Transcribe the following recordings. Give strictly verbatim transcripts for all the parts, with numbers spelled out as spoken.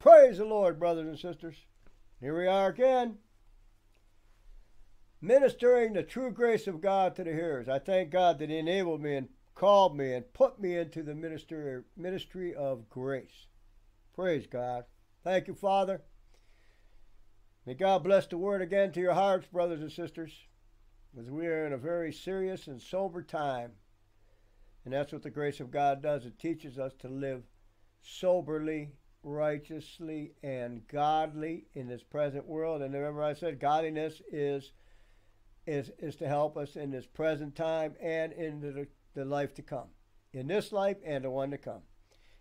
Praise the Lord, brothers and sisters. Here we are again, ministering the true grace of God to the hearers. I thank God that He enabled me and called me and put me into the minister, ministry of grace. Praise God. Thank you, Father. May God bless the word again to your hearts, brothers and sisters, because we are in a very serious and sober time. And that's what the grace of God does. It teaches us to live soberly, righteously, and godly in this present world. And remember I said godliness is, is, is to help us in this present time and in the, the life to come. In this life and the one to come.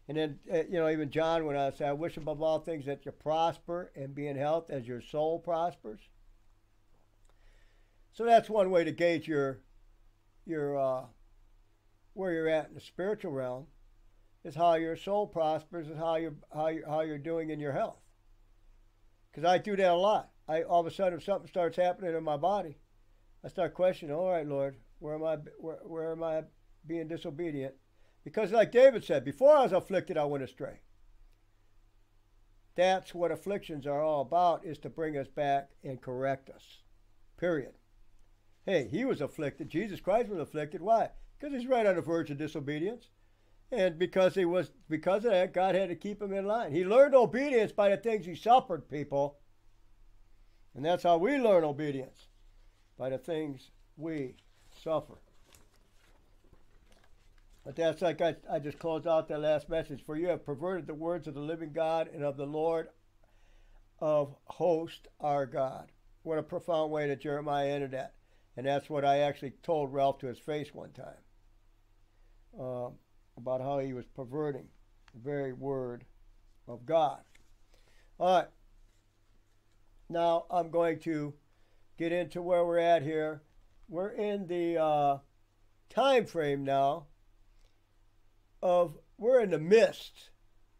And then, you know, even John went on to say, I wish above all things that you prosper and be in health as your soul prospers. So that's one way to gauge your, your uh, where you're at in the spiritual realm, is how your soul prospers and how you're, how you're, how you're doing in your health. Because I do that a lot. I, all of a sudden, if something starts happening in my body, I start questioning, all right, Lord, where am I, where, where am I being disobedient? Because like David said, before I was afflicted, I went astray. That's what afflictions are all about, is to bring us back and correct us. Period. Hey, he was afflicted. Jesus Christ was afflicted. Why? Because he's right on the verge of disobedience. And because he was, because of that, God had to keep him in line. He learned obedience by the things he suffered, people. And that's how we learn obedience, by the things we suffer. But that's like I, I just closed out that last message. For you have perverted the words of the living God and of the Lord of hosts, our God. What a profound way that Jeremiah ended that. And that's what I actually told Ralph to his face one time. Uh, about how he was perverting the very word of God. All right. Now I'm going to get into where we're at here. We're in the uh, time frame now. Of, we're in the midst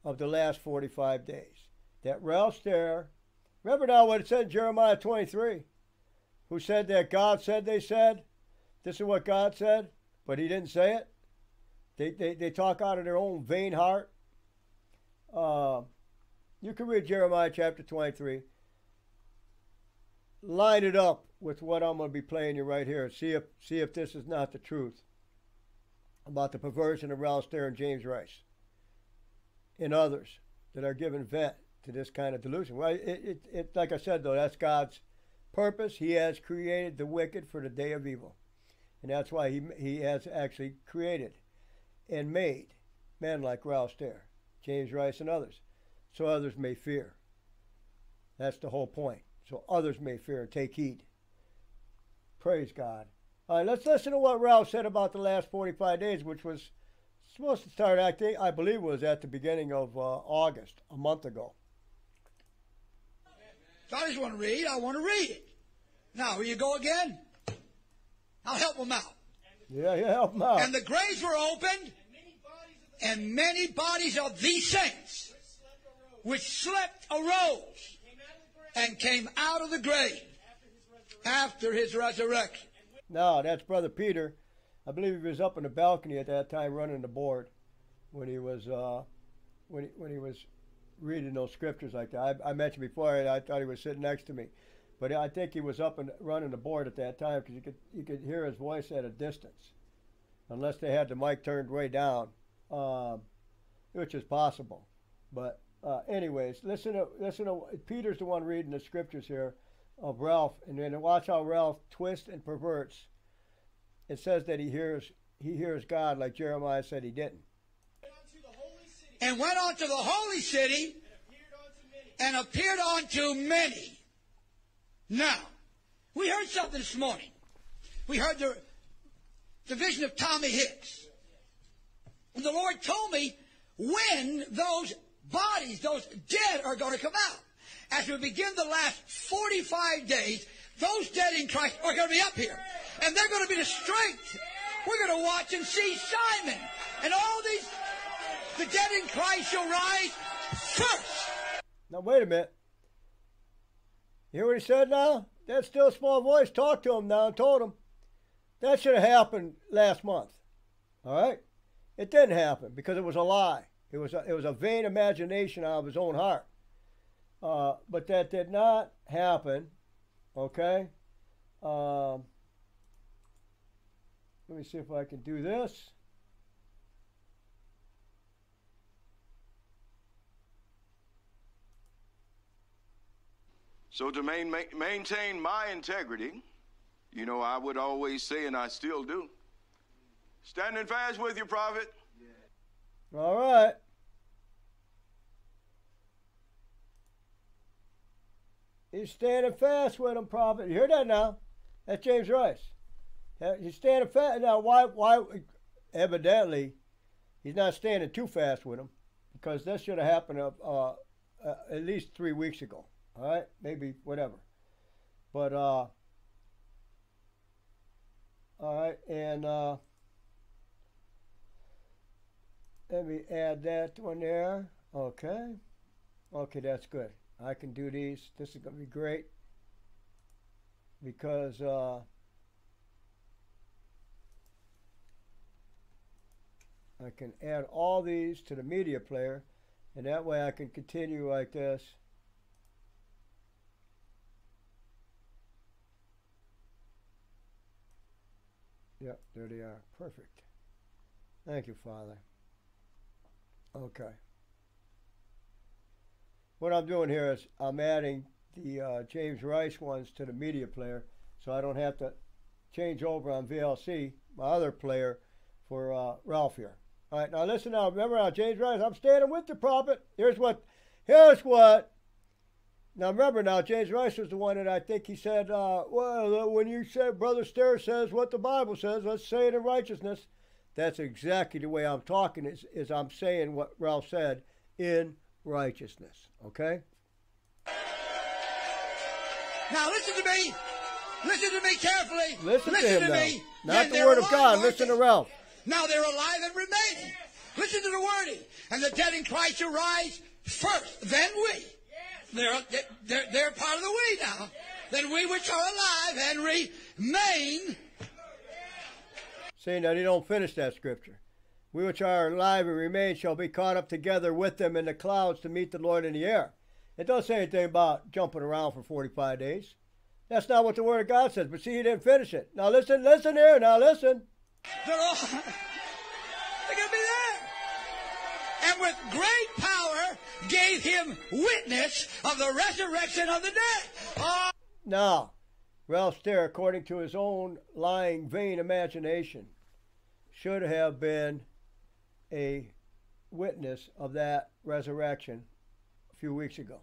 of the last forty-five days. That Ralph Stair, remember now what it said in Jeremiah twenty-three, who said that God said they said, this is what God said, but he didn't say it. They, they, they talk out of their own vain heart. Uh, you can read Jeremiah chapter twenty-three. Line it up with what I'm going to be playing you right here. See if, see if this is not the truth about the perversion of Ralph Stair and James Rice and others that are giving vent to this kind of delusion. Well, it, it, it, like I said, though, that's God's purpose. He has created the wicked for the day of evil. And that's why he, he has actually created and made men like Ralph Stair, James Rice, and others, so others may fear. That's the whole point. So others may fear and take heed. Praise God. All right, let's listen to what Ralph said about the last forty-five days, which was supposed to start, I think, I believe was at the beginning of uh, August, a month ago. If I just want to read, I want to read it. Now, here you go again. I'll help them out. Yeah, yeah, help them out. And the graves were opened, and many bodies of the saints which slept arose and came out of the grave after his resurrection. No, that's Brother Peter. I believe he was up on the balcony at that time running the board when he was uh, when he, when he was reading those scriptures like that. I, I mentioned before, I thought he was sitting next to me, but I think he was up and running the board at that time because you could you could hear his voice at a distance, unless they had the mic turned way down, um, which is possible. But uh, anyways, listen to listen to Peter's the one reading the scriptures here of Ralph, and then watch how Ralph twists and perverts. It says that he hears he hears God like Jeremiah said he didn't. And went on to the holy city and appeared unto many. Now, we heard something this morning. We heard the, the vision of Tommy Hicks. And the Lord told me when those bodies, those dead, are going to come out. As we begin the last forty-five days, those dead in Christ are going to be up here. And they're going to be the strength. We're going to watch and see Simon. And all these, the dead in Christ shall rise first. Now, wait a minute. You hear what he said now? That still small voice talked to him now and told him. That should have happened last month. All right? It didn't happen because it was a lie. It was a, it was a vain imagination out of his own heart. Uh, but that did not happen, okay? Um, let me see if I can do this. So to main, ma maintain my integrity, you know, I would always say, and I still do, standing fast with you, prophet. Yeah. All right. He's standing fast with him, prophet. You hear that now? That's James Rice. He's standing fast. Now, why, why? Evidently, he's not standing too fast with him, because that should have happened uh, uh, at least three weeks ago. All right, maybe whatever, but uh, all right, and uh, let me add that one there. Okay, okay, that's good. I can do these. This is gonna be great because uh, I can add all these to the media player, and that way I can continue like this. Yep, there they are. Perfect. Thank you, Father. Okay. What I'm doing here is I'm adding the uh, James Rice ones to the media player, so I don't have to change over on V L C, my other player, for uh, Ralph here. All right, now listen now. Remember how James Rice, I'm standing with the prophet. Here's what, here's what. Now, remember now, James Rice was the one that I think he said, uh, well, when you said Brother Stair says what the Bible says, let's say it in righteousness. That's exactly the way I'm talking is, is I'm saying what Ralph said in righteousness, okay? Now, listen to me. Listen to me carefully. Listen, listen to, to me. Not yeah, the word of God. Listen to Ralph. Now they're alive and remain. Listen to the wording. And the dead in Christ shall rise first, then we. They're, they're, they're part of the we now. Then we which are alive and remain. See, now they don't finish that scripture. We which are alive and remain shall be caught up together with them in the clouds to meet the Lord in the air. It doesn't say anything about jumping around for forty-five days. That's not what the Word of God says. But see, he didn't finish it. Now listen, listen here. Now listen. They're all... They're going to be there. And with great power... gave him witness of the resurrection of the dead. Oh. Now, Ralph Stair, according to his own lying, vain imagination, should have been a witness of that resurrection a few weeks ago.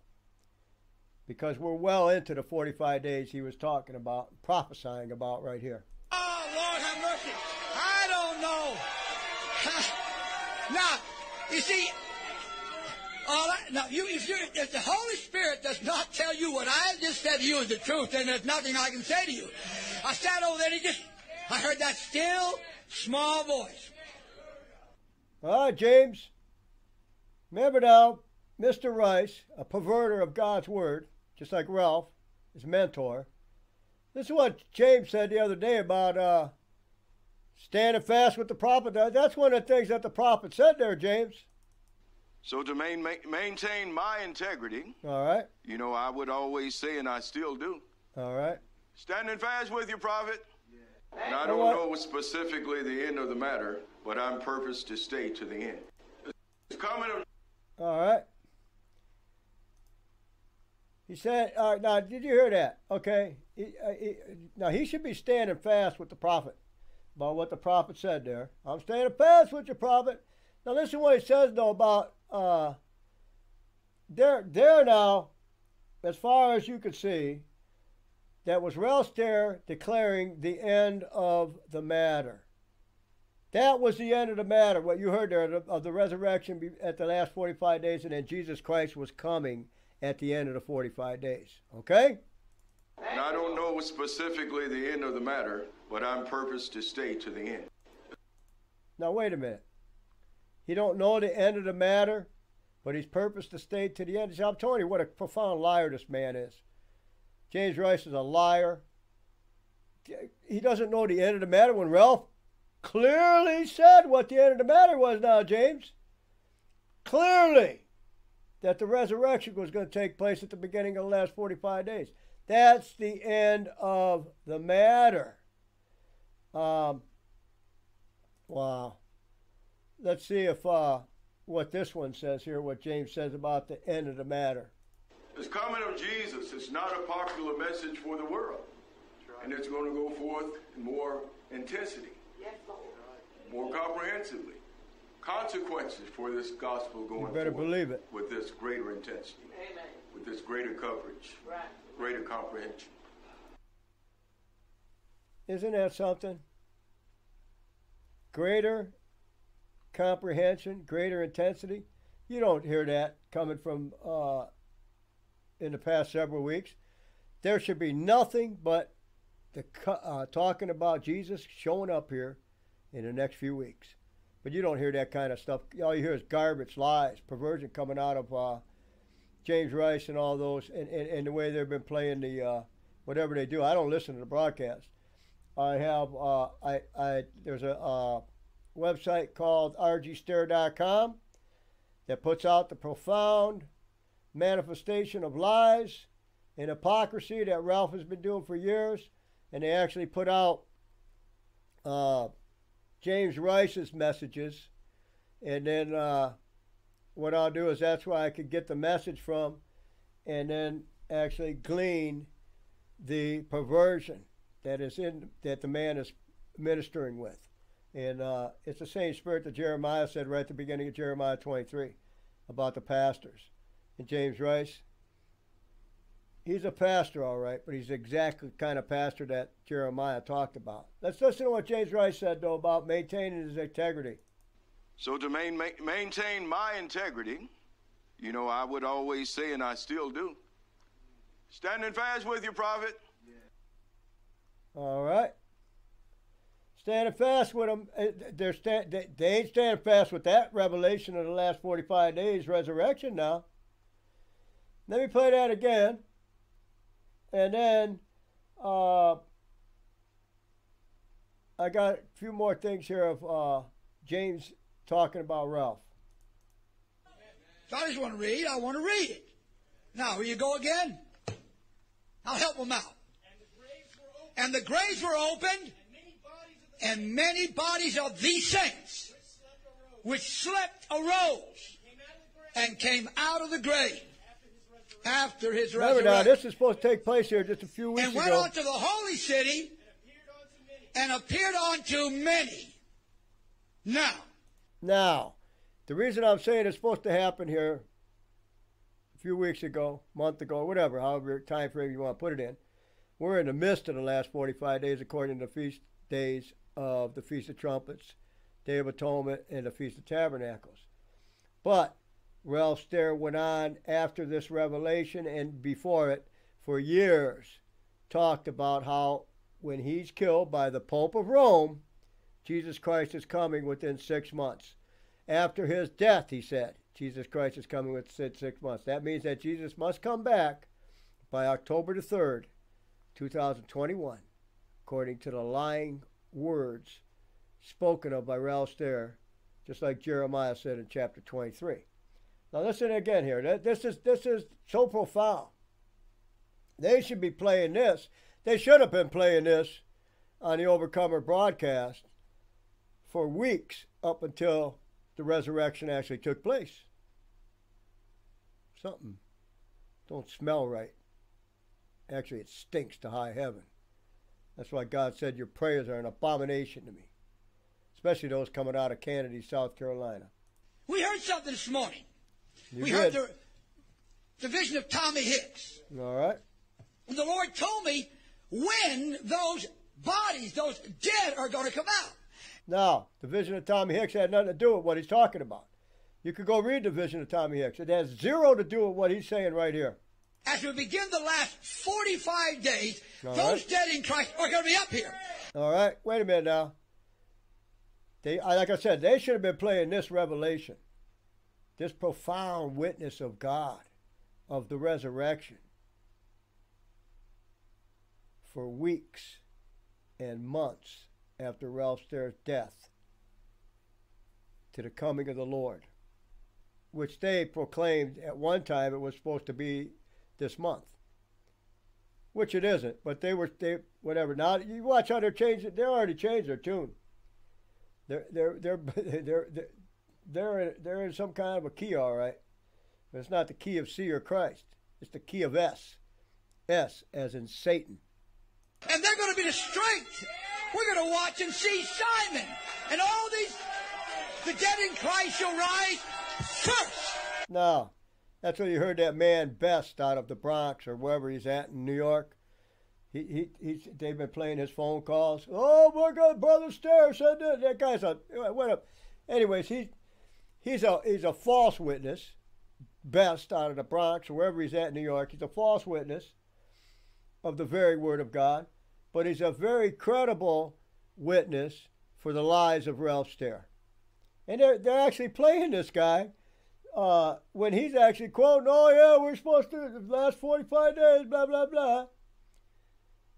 Because we're well into the forty-five days he was talking about, prophesying about right here. Oh, Lord have mercy. I don't know. Now, you see... All I, now, you, if, you, if the Holy Spirit does not tell you what I just said to you is the truth, then there's nothing I can say to you. I sat over there and he just, I heard that still, small voice. All right, James. Remember now, Mister Rice, a perverter of God's word, just like Ralph, his mentor. This is what James said the other day about uh, standing fast with the prophet. That's one of the things that the prophet said there, James. So to main, ma maintain my integrity, all right. You know, I would always say, and I still do. All right. Standing fast with you, prophet. Yeah. And I don't right. know specifically the end of the matter, but I'm purposed to stay to the end. It's coming. All right. He said, all right, now, did you hear that? Okay. He, uh, he, now, he should be standing fast with the prophet about what the prophet said there. I'm standing fast with you, prophet. Now, listen what he says, though, about... Uh, there, there now, as far as you could see, that was Ralph Stair declaring the end of the matter. That was the end of the matter, what you heard there, of the resurrection at the last forty-five days, and then Jesus Christ was coming at the end of the forty-five days. Okay? And I don't know specifically the end of the matter, but I'm purposed to stay to the end. Now, wait a minute. He don't know the end of the matter, but he's purposed to stay to the end. I'm telling you what a profound liar this man is. James Rice is a liar. He doesn't know the end of the matter when Ralph clearly said what the end of the matter was now, James. Clearly. that the resurrection was going to take place at the beginning of the last forty-five days. That's the end of the matter. Um, wow. Let's see if uh, what this one says here, what James says about the end of the matter. This coming of Jesus is not a popular message for the world. And it's going to go forth in more intensity, more comprehensively. Consequences for this gospel going you better forth believe it. With this greater intensity, amen, with this greater coverage, right, greater comprehension. Isn't that something? Greater comprehension, greater intensity. You don't hear that coming from uh, in the past several weeks. There should be nothing but the uh, talking about Jesus showing up here in the next few weeks. But you don't hear that kind of stuff. All you hear is garbage, lies, perversion coming out of uh, James Rice and all those, and, and, and the way they've been playing the uh, whatever they do. I don't listen to the broadcast. I have uh, I I there's a uh, website called r g stair dot com that puts out the profound manifestation of lies and hypocrisy that Ralph has been doing for years, and they actually put out Uh, James Rice's messages, and then uh, what I'll do is that's where I could get the message from, and then actually glean the perversion that is in that the man is ministering with, and uh, it's the same spirit that Jeremiah said right at the beginning of Jeremiah twenty-three about the pastors. And James Rice, he's a pastor, all right, but he's exactly the kind of pastor that Jeremiah talked about. Let's listen to what James Rice said, though, about maintaining his integrity. So to main, ma maintain my integrity, you know, I would always say, and I still do, standing fast with you, prophet. Yeah. All right. Standing fast with them. They're sta they, they ain't standing fast with that revelation of the last forty-five days resurrection now. Let me play that again. And then uh, I got a few more things here of uh, James talking about Ralph. So I just want to read. I want to read it. Now, here you go again. I'll help them out. And the graves were opened, and, were opened, and, many, bodies and many bodies of the saints which slept arose, which slept arose and came out of the grave. After his resurrection. Remember now, this is supposed to take place here just a few weeks ago. And went ago. on to the holy city and appeared unto many. many. Now. Now, the reason I'm saying it's supposed to happen here a few weeks ago, month ago, whatever, however time frame you want to put it in. We're in the midst of the last forty-five days according to the feast days of the Feast of Trumpets, Day of Atonement, and the Feast of Tabernacles. But Ralph Stair went on after this revelation and before it for years, talked about how when he's killed by the Pope of Rome, Jesus Christ is coming within six months. After his death, he said, Jesus Christ is coming within six months. That means that Jesus must come back by October the third, two thousand twenty-one, according to the lying words spoken of by Ralph Stair, just like Jeremiah said in chapter twenty-three. Now listen again here. This is this is so profound. They should be playing this. They should have been playing this on the Overcomer broadcast for weeks up until the resurrection actually took place. Something don't smell right. Actually, it stinks to high heaven. That's why God said your prayers are an abomination to me, especially those coming out of Kennedy, South Carolina. We heard something this morning. You we did. heard the, the vision of Tommy Hicks. All right. And the Lord told me when those bodies, those dead, are going to come out. Now, the vision of Tommy Hicks had nothing to do with what he's talking about. You could go read the vision of Tommy Hicks. It has zero to do with what he's saying right here. As we begin the last forty-five days, all those right. dead in Christ are going to be up here. All right. Wait a minute now. They, like I said, they should have been playing this revelation. This profound witness of God, of the resurrection, for weeks and months after Ralph Stair's death to the coming of the Lord. which they proclaimed at one time it was supposed to be this month, which it isn't, but they were, they whatever. Now, you watch how they're changing, they already changed their tune. They're, they're, they're, they're, they're, they're, in, they're in some kind of a key, all right, but it's not the key of C or Christ. It's the key of S, S as in Satan. And they're going to be the strength. We're going to watch and see Simon and all these, the dead in Christ shall rise first. Now, that's where you heard that man Best out of the Bronx or wherever he's at in New York. He, he, he's, they've been playing his phone calls. Oh, my God, Brother Stair said that. That guy's a, what up? Anyways, he, he's, a, he's a false witness. Best out of the Bronx or wherever he's at in New York. He's a false witness of the very Word of God, but he's a very credible witness for the lies of Ralph Stair. And they're, they're actually playing this guy uh, when he's actually quoting, oh, yeah, we're supposed to, the last forty-five days, blah, blah, blah.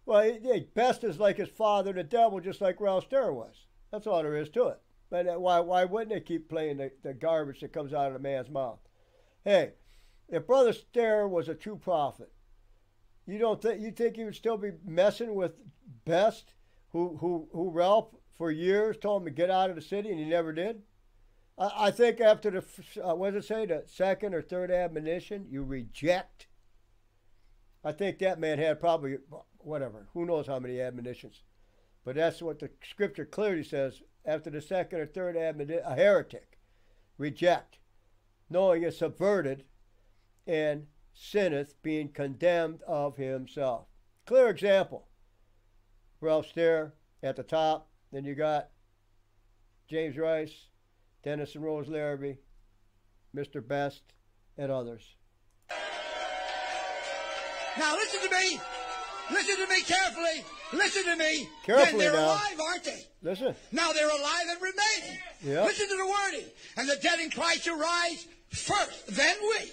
Well, he, he, Best is like his father, the devil, just like Ralph Stair was. That's all there is to it. But why, why wouldn't they keep playing the, the garbage that comes out of the man's mouth? Hey, if Brother Stair was a true prophet, you don't think you think he would still be messing with Best, who who who Ralph for years told him to get out of the city, and he never did. I, I think after the uh, what does it say, the second or third admonition, you reject. I think that man had probably whatever, who knows how many admonitions, but that's what the scripture clearly says. After the second or third admonition, a heretic, reject, knowing it's subverted, and sinneth, being condemned of himself. Clear example. Ralph Stair at the top. Then you got James Rice, Dennis and Rose Larrabee, Mister Best, and others. Now listen to me. Listen to me carefully. Listen to me. Carefully then they're now. Alive, aren't they? Listen. Now they're alive and remaining. Yep. Listen to the wording. And the dead in Christ shall rise first, then we.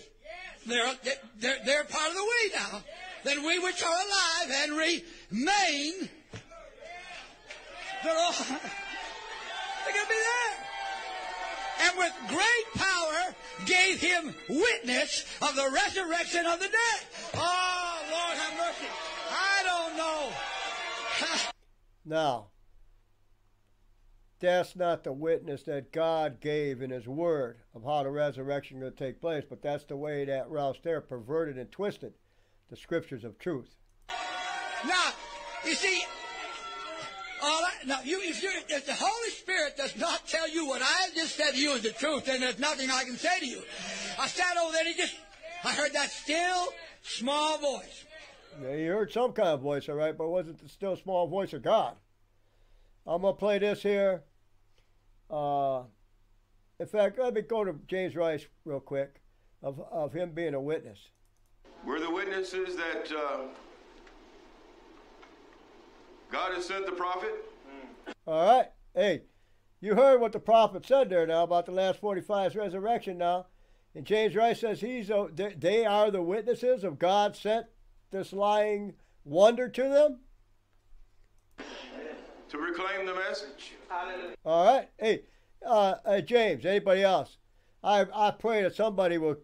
They're, they're, they're part of the we now. Then we which are alive and remain, they're all, they're going to be there. And with great power gave him witness of the resurrection of the dead. Oh, Lord have mercy. I don't know. Now, that's not the witness that God gave in his word of how the resurrection is going to take place, but that's the way that Ralph Stair perverted and twisted the scriptures of truth. Now, you see, all I, now you, if, if the Holy Spirit does not tell you what I just said to you is the truth, then there's nothing I can say to you. I sat over there and he just, I heard that still, small voice. Yeah, you heard some kind of voice, all right, but it wasn't the still, small voice of God. I'm going to play this here. Uh, in fact, let me go to James Rice real quick, of, of him being a witness. We're the witnesses that uh, God has sent the prophet. Mm. All right. Hey, you heard what the prophet said there now about the last forty-five's resurrection now. And James Rice says he's a, they are the witnesses of God sent this lying wonder to them. To proclaim the message. Hallelujah. All right. Hey, uh, uh, James, anybody else? I I pray that somebody will.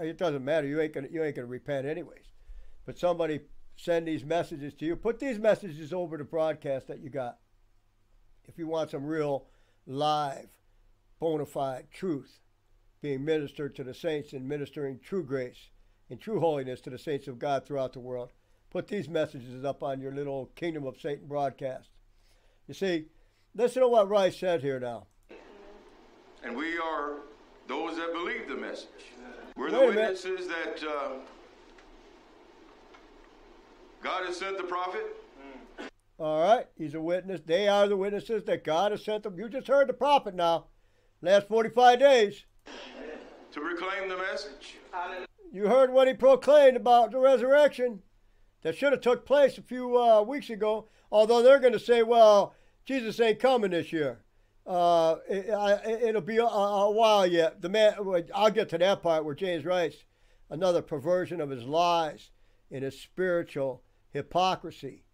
It doesn't matter. You ain't gonna you ain't gonna repent anyways. But somebody send these messages to you. Put these messages over the broadcast that you got. If you want some real, live, bona fide truth being ministered to the saints and ministering true grace and true holiness to the saints of God throughout the world. Put these messages up on your little Kingdom of Satan broadcast. You see, listen to what Rice said here now. And we are those that believe the message. We're the witnesses that uh, God has sent the prophet. All right, he's a witness. They are the witnesses that God has sent them. You just heard the prophet now. Last forty-five days. To proclaim the message. You heard what he proclaimed about the resurrection. That should have took place a few uh, weeks ago, although they're going to say, well, Jesus ain't coming this year. Uh, it, I, it'll be a, a while yet. The man, I'll get to that part where James Rice, another perversion of his lies and his spiritual hypocrisy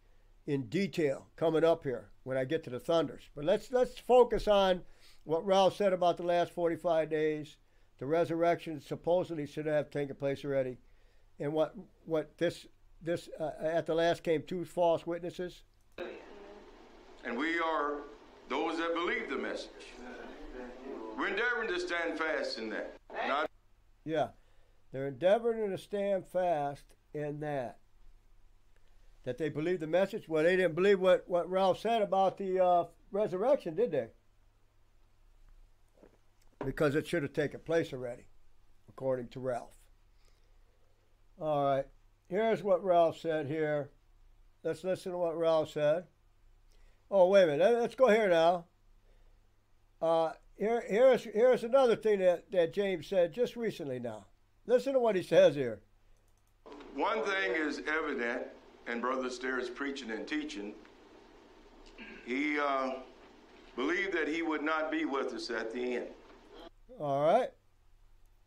in detail coming up here when I get to the thunders. But let's, let's focus on what Ralph said about the last forty-five days The resurrection supposedly should have taken place already. And what what this this uh, at the last came two false witnesses. And we are those that believe the message. We're endeavoring to stand fast in that. Not yeah, they're endeavoring to stand fast in that. That they believe the message. Well, they didn't believe what what Ralph said about the uh, resurrection, did they? Because it should have taken place already, according to Ralph. All right, here's what Ralph said here. Let's listen to what Ralph said. Oh, wait a minute. Let's go here now. Uh, here, here's here's another thing that that James said just recently. Now, listen to what he says here. One thing is evident, and Brother Stair is preaching and teaching. He uh, believed that he would not be with us at the end. All right.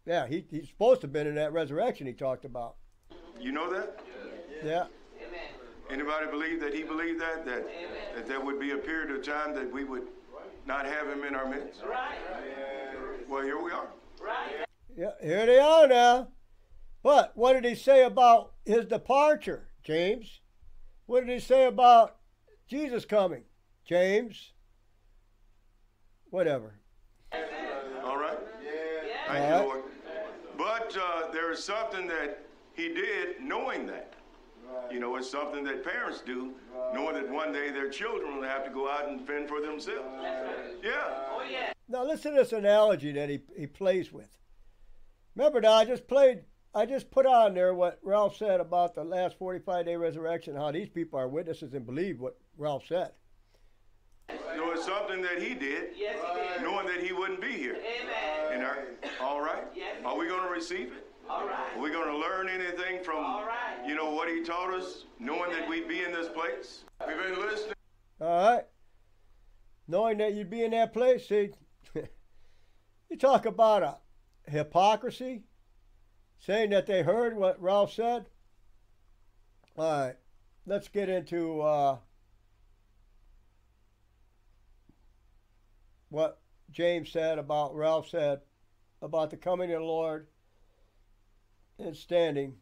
Yeah, he, he's supposed to have been in that resurrection he talked about. You know that? Yeah. yeah. Amen. Anybody believe that he believed that? That, that there would be a period of time that we would not have him in our midst? Right. Well, here we are. Right. Yeah, here they are now. But what did he say about his departure, James? What did he say about Jesus coming, James? Whatever. All right. Yeah. Thank you, Lord. But uh, there is something that he did knowing that. Right. You know, it's something that parents do, right. knowing that one day their children will have to go out and fend for themselves. Right. Yeah. Oh, yeah. Now, listen to this analogy that he, he plays with. Remember now, I just played, I just put on there what Ralph said about the last forty-five day resurrection, how these people are witnesses and believe what Ralph said. You know, it's something that he did, yes, he did. Knowing that he wouldn't be here. Amen. And are, all right? Yes. Are we going to receive it? All right. Are we going to learn anything from, right. you know, what he taught us, knowing Amen. That we'd be in this place? We've been listening. All right. Knowing that you'd be in that place, see, you talk about a hypocrisy, saying that they heard what Ralph said. All right. Let's get into uh, what James said about Ralph said about the coming of the Lord and standing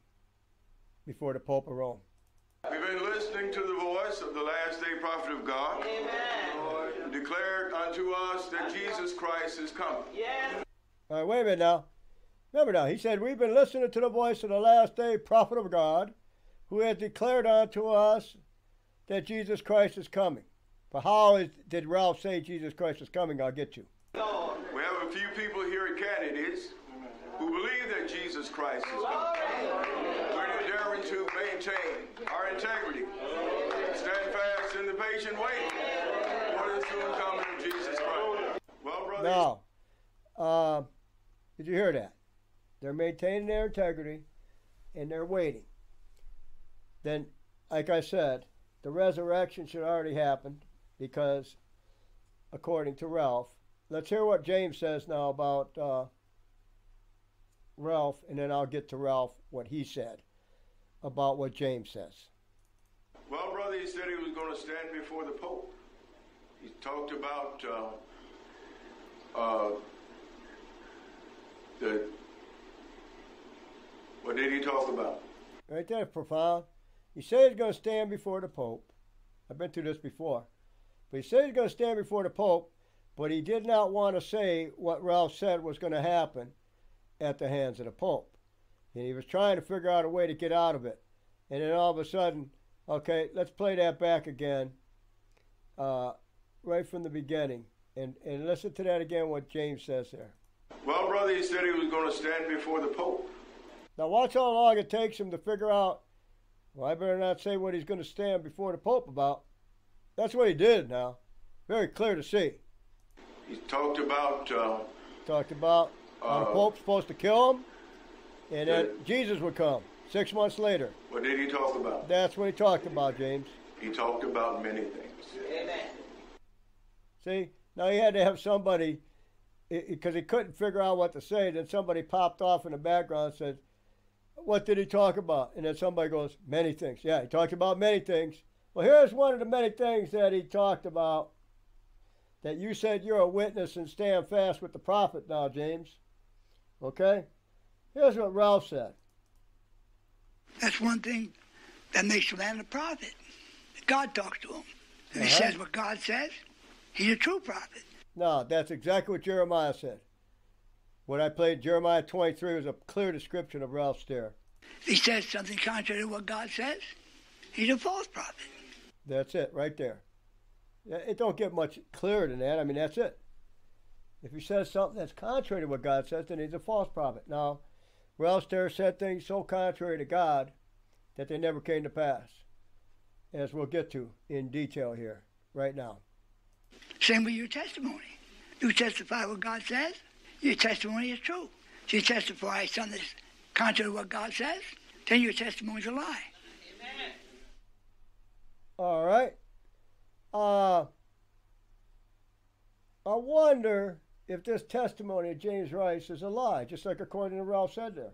before the Pope of Rome. We've been listening to the voice of the last day prophet of God. Amen. Declared unto us that Jesus Christ is coming. Yes. All right, wait a minute now. Remember now, he said, we've been listening to the voice of the last day prophet of God, who has declared unto us that Jesus Christ is coming. But how is, did Ralph say Jesus Christ is coming? I'll get you. We have a few people here at Kennedy's who believe that Jesus Christ is coming. We're endeavoring to maintain our integrity. Stand fast in the patient wait for the soon coming of Jesus Christ. Well, brothers. Now, uh, did you hear that? They're maintaining their integrity and they're waiting. Then, like I said, the resurrection should already happen because, according to Ralph, let's hear what James says now about uh, Ralph, and then I'll get to Ralph what he said about what James says. Well, brother, he said he was going to stand before the Pope. He talked about uh, uh, the. What did he talk about? Right there, profound. He said he's going to stand before the Pope. I've been through this before, but he said he's going to stand before the Pope. But he did not want to say what Ralph said was going to happen at the hands of the Pope. And he was trying to figure out a way to get out of it. And then all of a sudden, okay, let's play that back again, uh, right from the beginning. And, and listen to that again, what James says there. Well, brother, he said he was going to stand before the Pope. Now watch how long it takes him to figure out, well, I better not say what he's going to stand before the Pope about. That's what he did now. Very clear to see. He talked about... Uh, talked about... Uh, the Pope's supposed to kill him, and then did, Jesus would come six months later. What did he talk about? That's what he talked about, James. He talked about many things. Amen. See, now he had to have somebody, because he couldn't figure out what to say, then somebody popped off in the background and said, what did he talk about? And then somebody goes, many things. Yeah, he talked about many things. Well, here's one of the many things that he talked about, that you said you're a witness and stand fast with the prophet now, James. Okay? Here's what Ralph said. That's one thing that makes a man a prophet. God talks to him. If uh-huh. he says what God says, he's a true prophet. No, that's exactly what Jeremiah said. When I played Jeremiah twenty-three, was a clear description of Ralph Stair. If he says something contrary to what God says, he's a false prophet. That's it, right there. It don't get much clearer than that. I mean, that's it. If he says something that's contrary to what God says, then he's a false prophet. Now, Ralph Stair said things so contrary to God that they never came to pass, as we'll get to in detail here right now. Same with your testimony. You testify what God says, your testimony is true. If you testify something that's contrary to what God says, then your testimony is a lie. Amen. All right. Uh, I wonder if this testimony of James Rice is a lie, just like according to Ralph said there.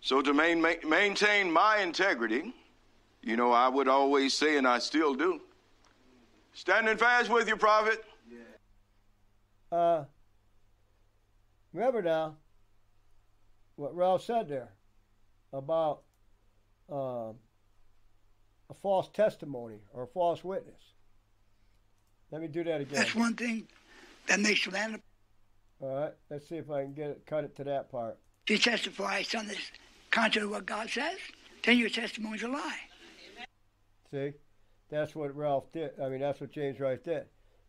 So to main, ma maintain my integrity, you know, I would always say, and I still do, standing fast with you, prophet. Yeah. Uh, remember now what Ralph said there about uh, a false testimony or a false witness. Let me do that again. That's one thing that makes a man. All right, let's see if I can get it, cut it to that part. If you testify something that's contrary to what God says, then your testimony is a lie. See, that's what Ralph did. I mean, that's what James Rice did.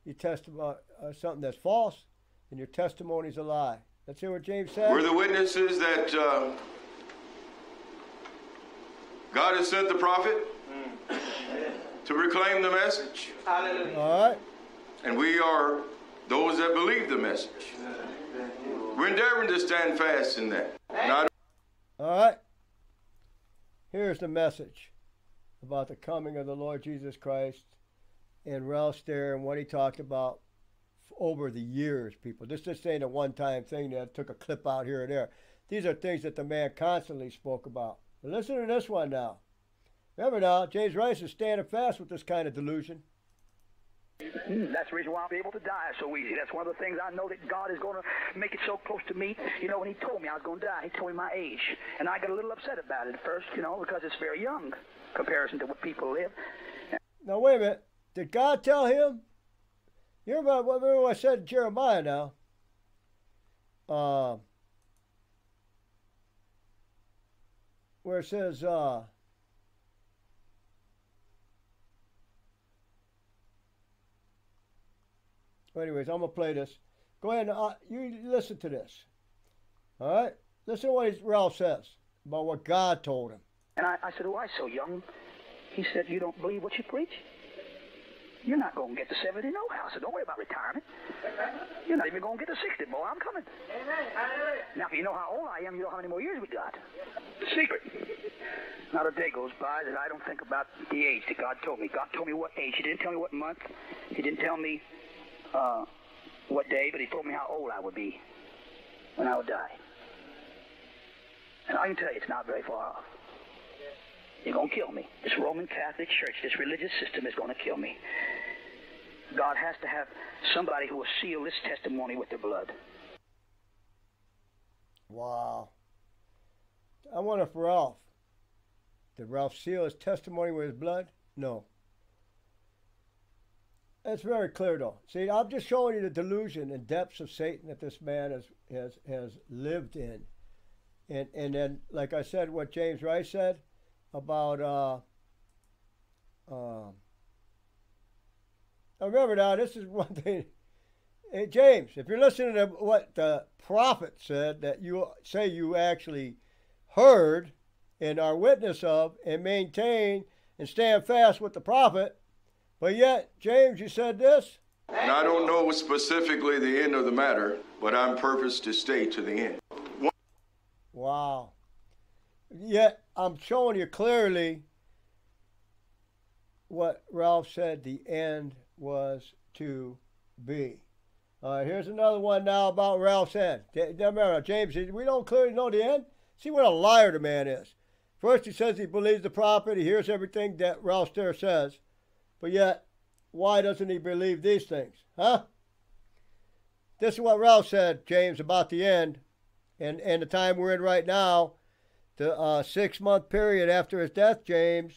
You testify uh, something that's false, and your testimony is a lie. Let's hear what James said. We're the witnesses that uh, God has sent the prophet mm. to proclaim the message. Hallelujah. All right. And we are those that believe the message. We're endeavoring to stand fast in that. Not All right. Here's the message about the coming of the Lord Jesus Christ and Ralph Stair and what he talked about over the years, people. This just ain't a one-time thing that took a clip out here and there. These are things that the man constantly spoke about. But listen to this one now. Remember now, James Rice is standing fast with this kind of delusion. That's the reason why I'll be able to die so easy. That's one of the things I know that God is going to make it so close to me. You know, when he told me I was going to die, he told me my age. And I got a little upset about it at first, you know, because it's very young in comparison to what people live. Now, wait a minute. Did God tell him? You remember what I said in Jeremiah now? Uh, where it says... Uh, Well, anyways, I'm going to play this. Go ahead and uh, you listen to this. All right? Listen to what Ralph says about what God told him. And I, I said, why so young? He said, you don't believe what you preach? You're not going to get to seventy, no how. I said, don't worry about retirement. You're not even going to get to sixty, boy. I'm coming. Now, if you know how old I am, you know how many more years we got. Secret. Not a day goes by that I don't think about the age that God told me. God told me what age. He didn't tell me what month. He didn't tell me... Uh, what day, but he told me how old I would be when I would die. And I can tell you, it's not very far off. You're going to kill me. This Roman Catholic Church, this religious system is going to kill me. God has to have somebody who will seal this testimony with their blood. Wow. I wonder if Ralph, did Ralph seal his testimony with his blood? No. It's very clear, though. See, I'm just showing you the delusion and depths of Satan that this man has has, has lived in. And, and then, like I said, what James Rice said about... Uh, um, I remember now, this is one thing. Hey, James, if you're listening to what the prophet said, that you say you actually heard and are witness of and maintain and stand fast with the prophet... But yet, James, you said this? And I don't know specifically the end of the matter, but I'm purposed to stay to the end. One wow. Yet, I'm showing you clearly what Ralph said the end was to be. All right, here's another one now about Ralph's end. Remember, James, we don't clearly know the end. See what a liar the man is. First, he says he believes the prophet. He hears everything that Ralph Stair says. But yet, why doesn't he believe these things? Huh? This is what Ralph said, James, about the end and, and the time we're in right now, the uh, six-month period after his death, James.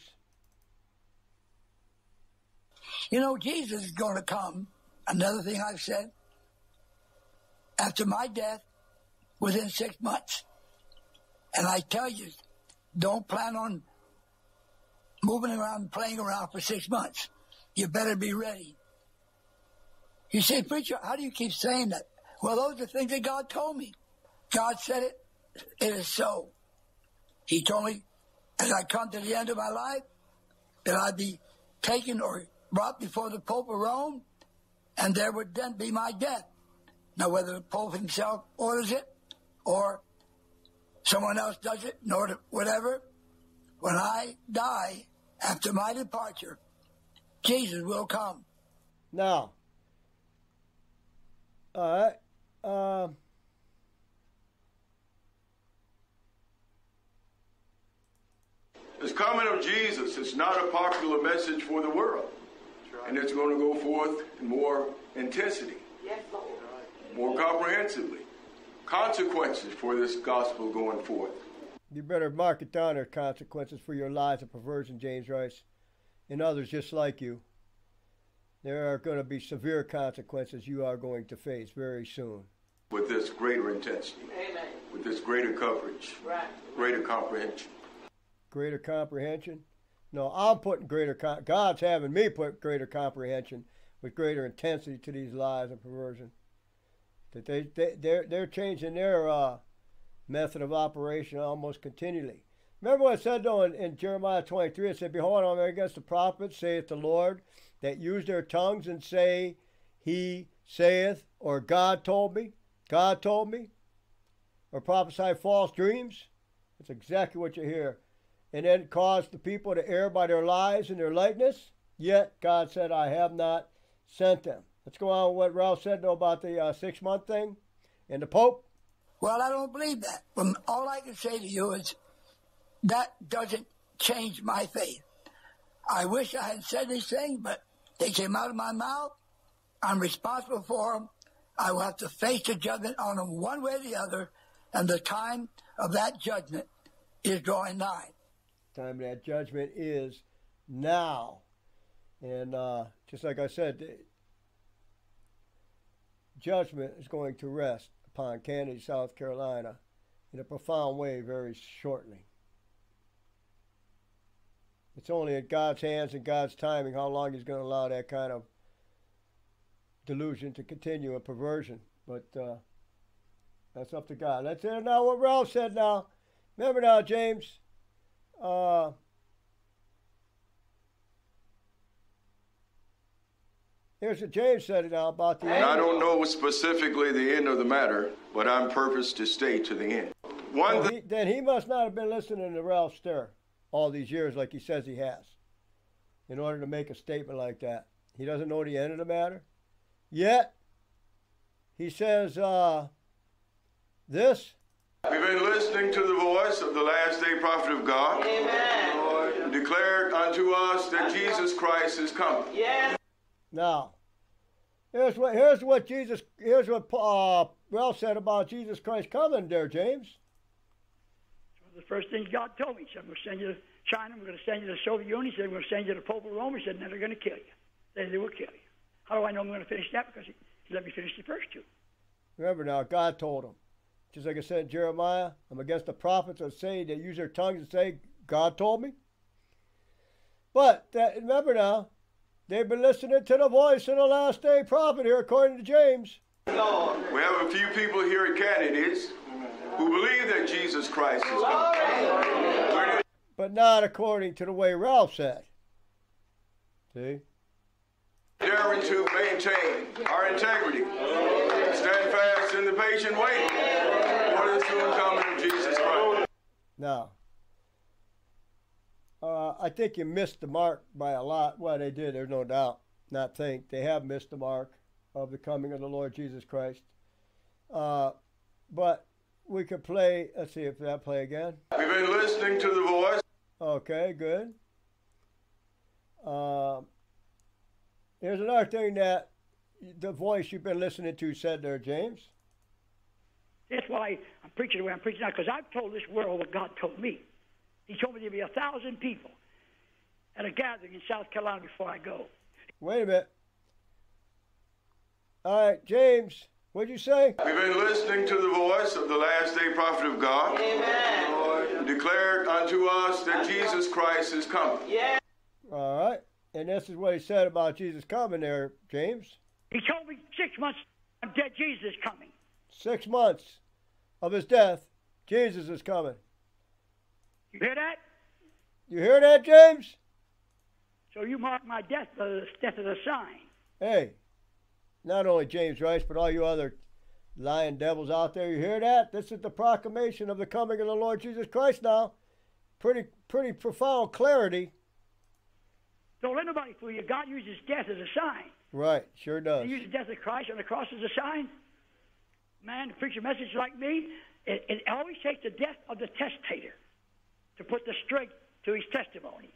You know, Jesus is going to come, another thing I've said, after my death within six months. And I tell you, don't plan on moving around and playing around for six months. You better be ready. You say, preacher, how do you keep saying that? Well, those are things that God told me. God said it. It is so. He told me as I come to the end of my life that I'd be taken or brought before the Pope of Rome, and there would then be my death. Now, whether the Pope himself orders it or someone else does it, in order, whatever, when I die after my departure, Jesus will come. Now, all right, um, this coming of Jesus is not a popular message for the world, right. And it's going to go forth in more intensity, yes, Lord. More comprehensively. Consequences for this gospel going forth. You better mark it down there, consequences for your lies and perversion, James Rice, and others just like you. There are going to be severe consequences you are going to face very soon. With this greater intensity. Amen. With this greater coverage. Right. Greater comprehension. Greater comprehension? No, I'm putting greater, con God's having me put greater comprehension with greater intensity to these lies and perversion. That they, they, they're, they're changing their uh, method of operation almost continually. Remember what it said, though, in, in Jeremiah twenty-three, it said, behold, I'm against the prophets, saith the Lord, that use their tongues and say, he saith, or God told me, God told me, or prophesy false dreams. That's exactly what you hear. And then cause the people to err by their lies and their likeness. Yet God said, I have not sent them. Let's go on with what Ralph said, though, about the uh, six-month thing and the Pope. Well, I don't believe that. Well, all I can say to you is that doesn't change my faith. I wish I had said these things, but they came out of my mouth. I'm responsible for them. I will have to face the judgment on them one way or the other, and the time of that judgment is drawing nigh. The time of that judgment is now. And uh, just like I said, judgment is going to rest upon Kennedy, South Carolina, in a profound way very shortly. It's only in God's hands and God's timing how long he's going to allow that kind of delusion to continue, a perversion. But uh, that's up to God. That's it now, what Ralph said now. Remember now, James, uh, here's what James said now about the end. And I don't know specifically the end of the matter, but I'm purposed to stay to the end. One well, he, then he must not have been listening to Ralph Stair all these years like he says he has in order to make a statement like that. He doesn't know the end of the matter. Yet, he says uh, this. We've been listening to the voice of the last day prophet of God. Amen. Lord, declared unto us that Jesus Christ is coming. Yes. Now, here's what here's what Jesus here's what uh, Ralph said about Jesus Christ coming there, James. The first thing God told me, he said, I'm going to send you to China, I'm going to send you to the Soviet Union, he said, I'm going to send you to the Pope of Rome, he said, and then they're going to kill you. Then they will kill you. How do I know I'm going to finish that? Because he, he let me finish the first two. Remember now, God told him, just like I said in Jeremiah, I'm against the prophets that say, they use their tongues and say, God told me. But that, remember now, they've been listening to the voice of the last day prophet here, according to James. We have a few people here at Kennedy's who believe that Jesus Christ is coming. But not according to the way Ralph said. See? Daring to maintain our integrity. Stand fast in the patient waiting for the soon coming of Jesus Christ. Now, Uh, I think you missed the mark by a lot. Well, they did, there's no doubt. Not think. They have missed the mark of the coming of the Lord Jesus Christ. Uh, but we could play. Let's see if that play again. We've been listening to the voice. Okay, good. Um, here's another thing that the voice you've been listening to said there, James? That's why I'm preaching the way I'm preaching now, because I've told this world what God told me. He told me there'd be a thousand people at a gathering in South Carolina before I go. Wait a minute. All right, James, what'd you say? We've been listening to the voice of the last day prophet of God. Amen. Lord, declared unto us that Jesus Christ is coming. Yeah. All right. And this is what he said about Jesus coming there, James. He told me six months I'm dead, Jesus is coming. Six months of his death, Jesus is coming. You hear that? You hear that, James? So you mark my death, the death as a sign. Hey, not only James Rice, but all you other lying devils out there, you hear that? This is the proclamation of the coming of the Lord Jesus Christ now. Pretty, pretty profound clarity. Don't let nobody fool you. God uses death as a sign. Right, sure does. He uses death of Christ on the cross as a sign. Man, to preach a message like me, it, it always takes the death of the testator to put the strength to his testimony.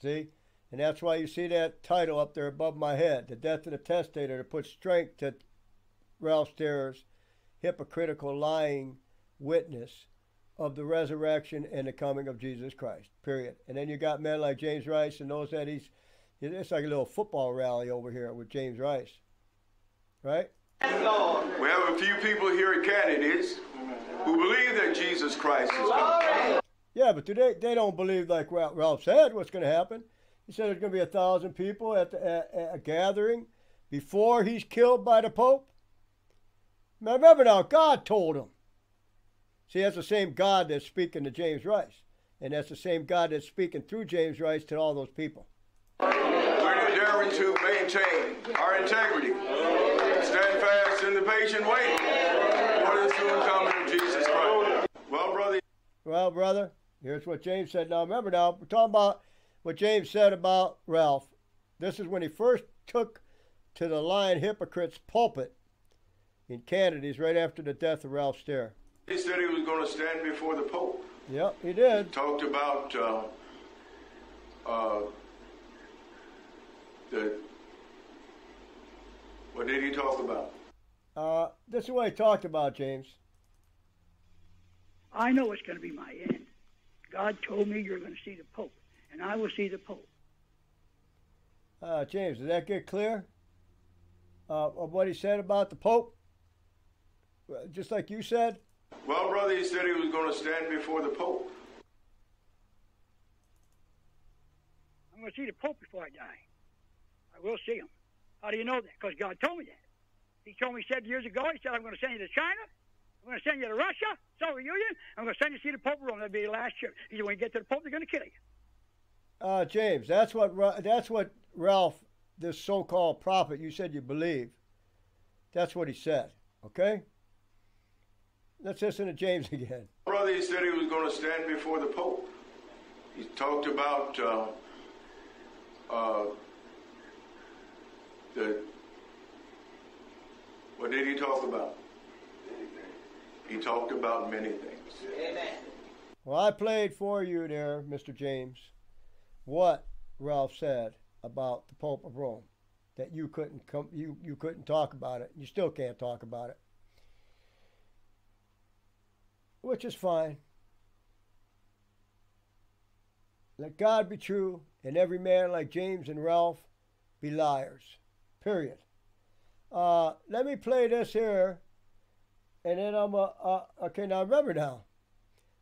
See? And that's why you see that title up there above my head, The Death of the Testator, to put strength to Ralph Stair's hypocritical, lying witness of the resurrection and the coming of Jesus Christ, period. And then you got men like James Rice and those that he's, it's like a little football rally over here with James Rice, right? We have a few people here at Kennedy's who believe that Jesus Christ is coming. Yeah, but today they don't believe, like Ralph said, what's going to happen. He said there's going to be a thousand people at, the, at, at a gathering before he's killed by the Pope. Now remember now, God told him. See, that's the same God that's speaking to James Rice. And that's the same God that's speaking through James Rice to all those people. We're endeavoring to maintain our integrity. Stand fast in the patient wait for the soon coming of Jesus Christ. Well, brother. Well, brother, here's what James said. Now, remember now, we're talking about what James said about Ralph. This is when he first took to the lying hypocrite's pulpit in Kennedy's right after the death of Ralph Stair. He said he was going to stand before the Pope. Yep, he did. He talked about uh, uh, the... What did he talk about? Uh, this is what he talked about, James. I know it's going to be my end. God told me you're going to see the Pope, and I will see the Pope. Uh, James, did that get clear? Uh, of what he said about the Pope? Just like you said? Well, brother, he said he was going to stand before the Pope. I'm going to see the Pope before I die. I will see him. How do you know that? Because God told me that. He told me seven years ago, he said, I'm going to send you to China. I'm going to send you to Russia, Soviet Union. I'm going to send you to see the Pope of Rome. That'll be the last year. He said, when you get to the Pope, they're going to kill you. Uh, James, that's what, that's what Ralph, this so-called prophet you said you believe, that's what he said, okay? Let's listen to James again. Brother, he said he was going to stand before the Pope. He talked about... Uh, uh, The, what did he talk about? He talked about many things. Amen. Well, I played for you there, Mister James, what Ralph said about the Pope of Rome, that you couldn't come, you you couldn't talk about it. You still can't talk about it, which is fine. Let God be true, and every man like James and Ralph be liars. Period. Uh, let me play this here, and then I'm a, uh, okay, now remember now,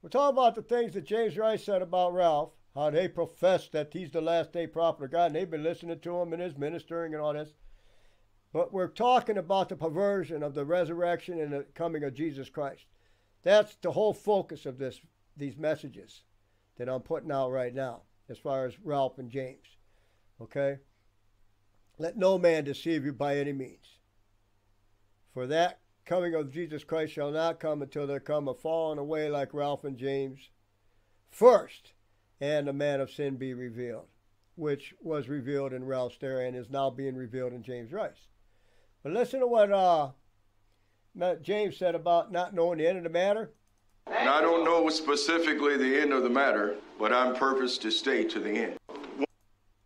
we're talking about the things that James Rice said about Ralph, how they profess that he's the last day prophet of God, and they've been listening to him and his ministering and all this, but we're talking about the perversion of the resurrection and the coming of Jesus Christ. That's the whole focus of this, these messages that I'm putting out right now, as far as Ralph and James, okay? Let no man deceive you by any means. For that coming of Jesus Christ shall not come until there come a falling away like Ralph and James first, and the man of sin be revealed, which was revealed in Ralph Stair and is now being revealed in James Rice. But listen to what uh, James said about not knowing the end of the matter. And I don't know specifically the end of the matter, but I'm purposed to stay to the end.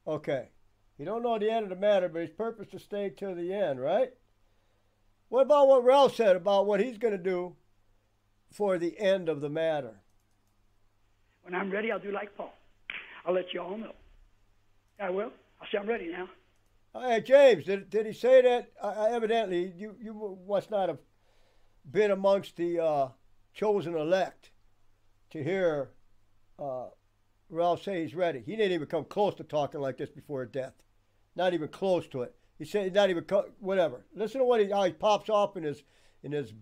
Okay. You don't know the end of the matter, but it's purpose to stay till the end, right? What about what Ralph said about what he's going to do for the end of the matter? When I'm ready, I'll do like Paul. I'll let you all know. I will. I'll say I'm ready now. Hey, James, did, did he say that? Uh, evidently, you, you must not have been amongst the uh, chosen elect to hear uh, Ralph say he's ready. He didn't even come close to talking like this before his death. Not even close to it. He said not even, co whatever. Listen to what he, how he pops off in his, in his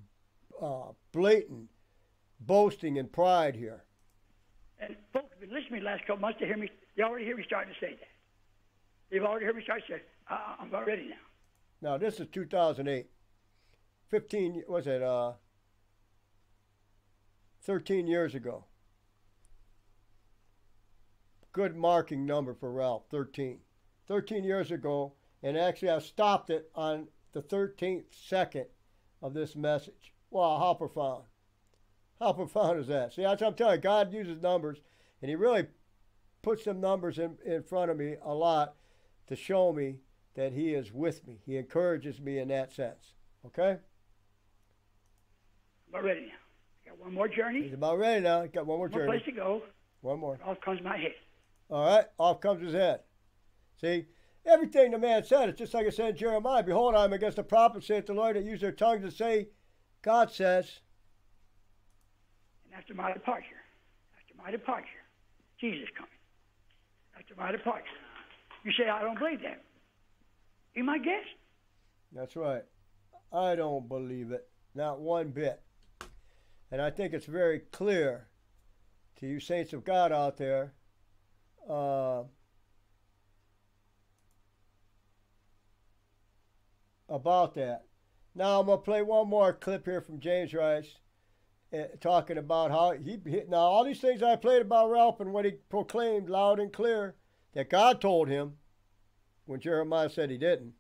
uh, blatant boasting and pride here. And folks have been listening to me the last couple months to hear me. They already hear me starting to say that. They've already heard me start to say, uh, I'm about ready now. Now, this is two thousand eight. fifteen, was it, uh, thirteen years ago. Good marking number for Ralph, thirteen. thirteen years ago, and actually I stopped it on the thirteenth second of this message. Wow, how profound. How profound is that? See, that's what I'm telling you. God uses numbers, and he really puts some numbers in, in front of me a lot to show me that he is with me. He encourages me in that sense. Okay? I'm about ready now. I got one more journey. He's about ready now. Got one more journey. One place to go. One more. Off comes my head. All right. Off comes his head. See? Everything the man said, it's just like I said in Jeremiah. Behold, I am against the prophets, saith the Lord, that use their tongues to say, God says. And after my departure, after my departure, Jesus coming. After my departure. You say, I don't believe that. Be my guest. That's right. I don't believe it. Not one bit. And I think it's very clear to you saints of God out there. Uh, about that. Now I'm going to play one more clip here from James Rice. Uh, talking about how he, he, now all these things I played about Ralph and what he proclaimed loud and clear that God told him when Jeremiah said he didn't.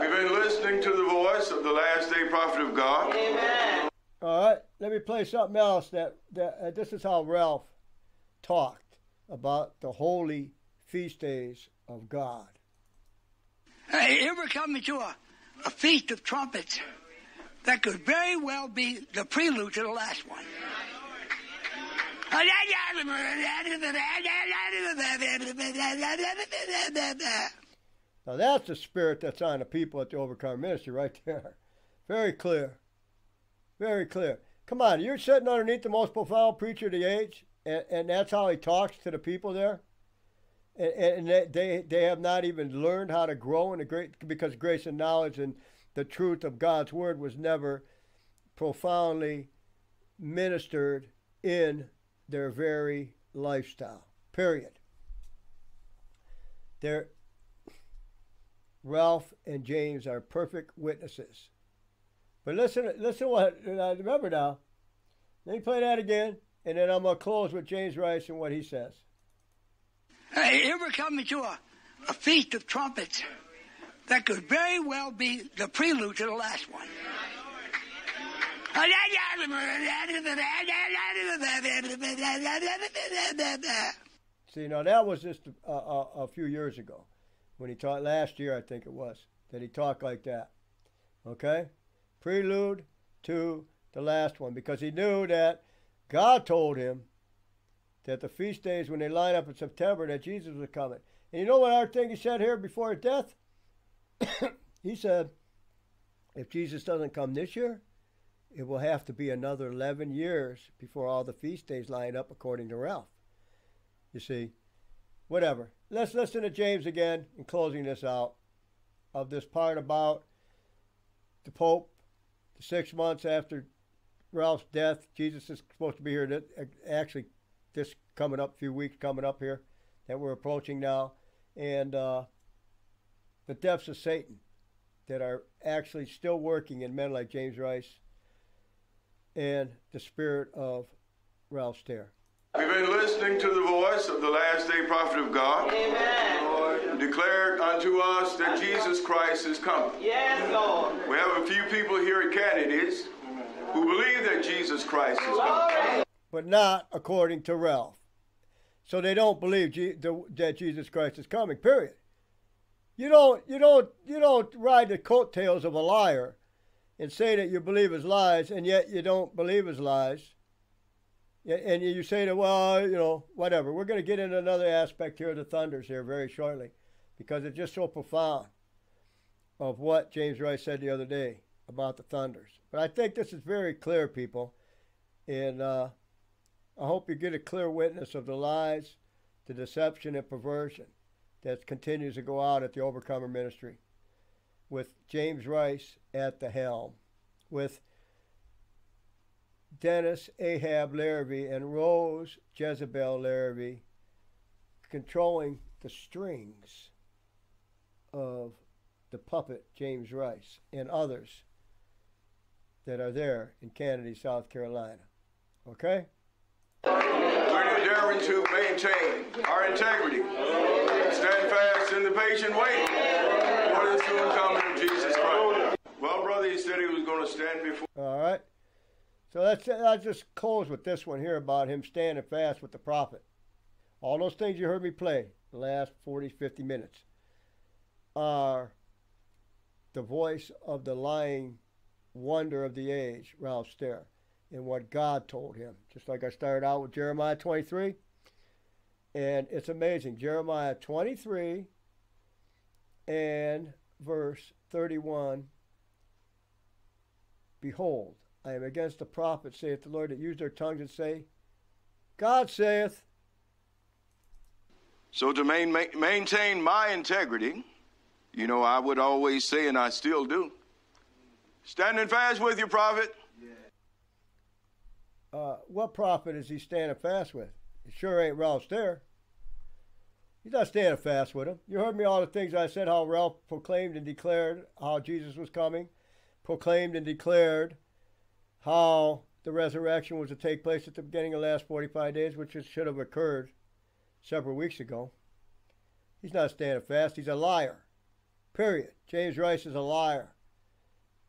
We've been listening to the voice of the last day prophet of God. Amen. All right, let me play something else that, that uh, this is how Ralph talked about the holy feast days of God. Hey, here we're coming to a, a feast of trumpets. That could very well be the prelude to the last one. Now that's the spirit that's on the people at the Overcomer Ministry right there. Very clear. Very clear. Come on, you're sitting underneath the most profound preacher of the age, and, and that's how he talks to the people there? And, and they, they have not even learned how to grow in the great, because grace and knowledge and the truth of God's word was never profoundly ministered in their very lifestyle, period. They're, Ralph and James are perfect witnesses. But listen, listen what, remember now, let me play that again, and then I'm going to close with James Rice and what he says. Hey, here we're coming to a, a feast of trumpets. That could very well be the prelude to the last one. See, now that was just a, a, a few years ago when he taught, last year I think it was, that he talked like that. Okay? Prelude to the last one, because he knew that God told him that the feast days when they line up in September that Jesus was coming. And you know what our thing he said here before his death? He said, if Jesus doesn't come this year, it will have to be another eleven years before all the feast days line up, according to Ralph. You see, whatever. Let's listen to James again in closing this out of this part about the Pope, the six months after Ralph's death. Jesus is supposed to be here, actually, this coming up, few weeks coming up here that we're approaching now. And, uh, the depths of Satan that are actually still working in men like James Rice and the spirit of Ralph Stair. We've been listening to the voice of the last day prophet of God. Amen. Lord, declared unto us that Jesus Christ is coming. Yes, Lord. We have a few people here at Kennedy's who believe that Jesus Christ is coming. But not according to Ralph. So they don't believe G the, that Jesus Christ is coming, period. You don't, you, don't, you don't ride the coattails of a liar and say that you believe his lies, and yet you don't believe his lies. And you say that, well, you know, whatever. We're going to get into another aspect here of the thunders here very shortly, because it's just so profound of what James Rice said the other day about the thunders. But I think this is very clear, people, and uh, I hope you get a clear witness of the lies, the deception, and perversion that continues to go out at the Overcomer Ministry with James Rice at the helm, with Dennis Ahab Larrabee and Rose Jezebel Larrabee controlling the strings of the puppet James Rice and others that are there in Kennedy, South Carolina. Okay? We're endeavoring to maintain our integrity, stand fast in the patient wait for the soon coming of Jesus Christ. Well, brother, he said he was going to stand before. All right. So that's, I'll just close with this one here about him standing fast with the prophet. All those things you heard me play the last forty, fifty minutes are the voice of the lying wonder of the age, Ralph Stair, and what God told him. Just like I started out with Jeremiah twenty-three. And it's amazing. Jeremiah twenty-three and verse thirty-one. Behold, I am against the prophets, saith the Lord, that use their tongues and say, God saith. So to main, ma maintain my integrity, you know, I would always say, and I still do, standing fast with you, prophet. Yeah. Uh, what prophet is he standing fast with? It sure ain't Ralph Stair. He's not standing fast with him. You heard me all the things I said, how Ralph proclaimed and declared how Jesus was coming, proclaimed and declared how the resurrection was to take place at the beginning of the last forty-five days, which should have occurred several weeks ago. He's not standing fast. He's a liar, period. James Rice is a liar.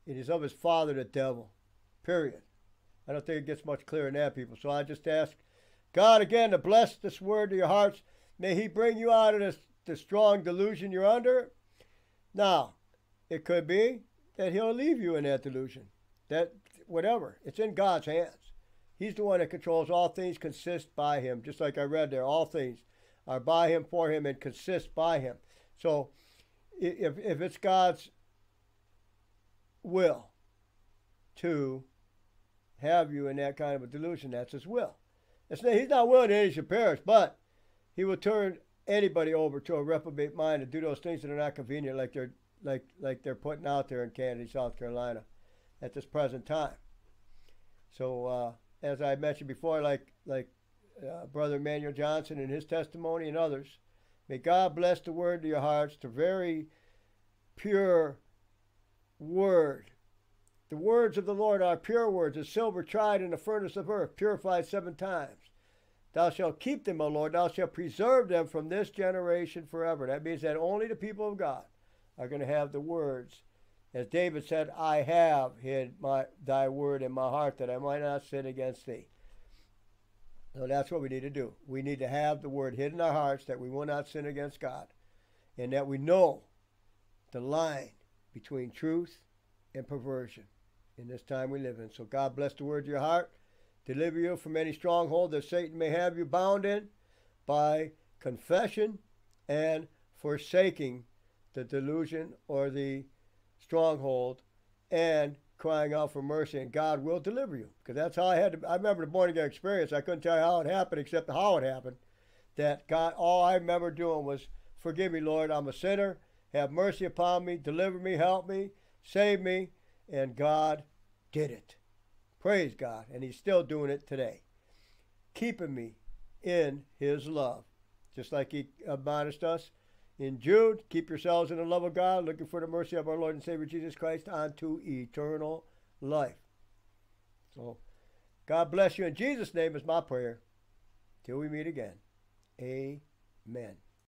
It is of his father, the devil, period. I don't think it gets much clearer than that, people. So I just ask God again to bless this word to your hearts. May he bring you out of this, this strong delusion you're under. Now, it could be that he'll leave you in that delusion. That whatever, it's in God's hands. He's the one that controls all things, consist by him. Just like I read there, all things are by him, for him, and consist by him. So if, if it's God's will to have you in that kind of a delusion, that's his will. It's not, he's not willing that any should perish, but he will turn anybody over to a reprobate mind and do those things that are not convenient, like they're, like, like they're putting out there in Kennedy, South Carolina, at this present time. So uh, as I mentioned before, like, like uh, Brother Manuel Johnson and his testimony and others, may God bless the word to your hearts, the very pure word. The words of the Lord are pure words, as silver tried in the furnace of earth, purified seven times. Thou shalt keep them, O Lord, thou shalt preserve them from this generation forever. That means that only the people of God are going to have the words. As David said, I have hid my, thy word in my heart that I might not sin against thee. So that's what we need to do. We need to have the word hid in our hearts that we will not sin against God, and that we know the line between truth and perversion in this time we live in. So God bless the word to your heart, deliver you from any stronghold that Satan may have you bound in by confession and forsaking the delusion or the stronghold and crying out for mercy, and God will deliver you. Because that's how I had to. I remember the born again experience. I couldn't tell you how it happened except how it happened. That God, all I remember doing was, forgive me, Lord, I'm a sinner. Have mercy upon me. Deliver me. Help me. Save me. And God did it. Praise God. And he's still doing it today. Keeping me in his love. Just like he admonished us in Jude, keep yourselves in the love of God, looking for the mercy of our Lord and Savior Jesus Christ unto eternal life. So, God bless you. In Jesus' name is my prayer. Till we meet again. Amen.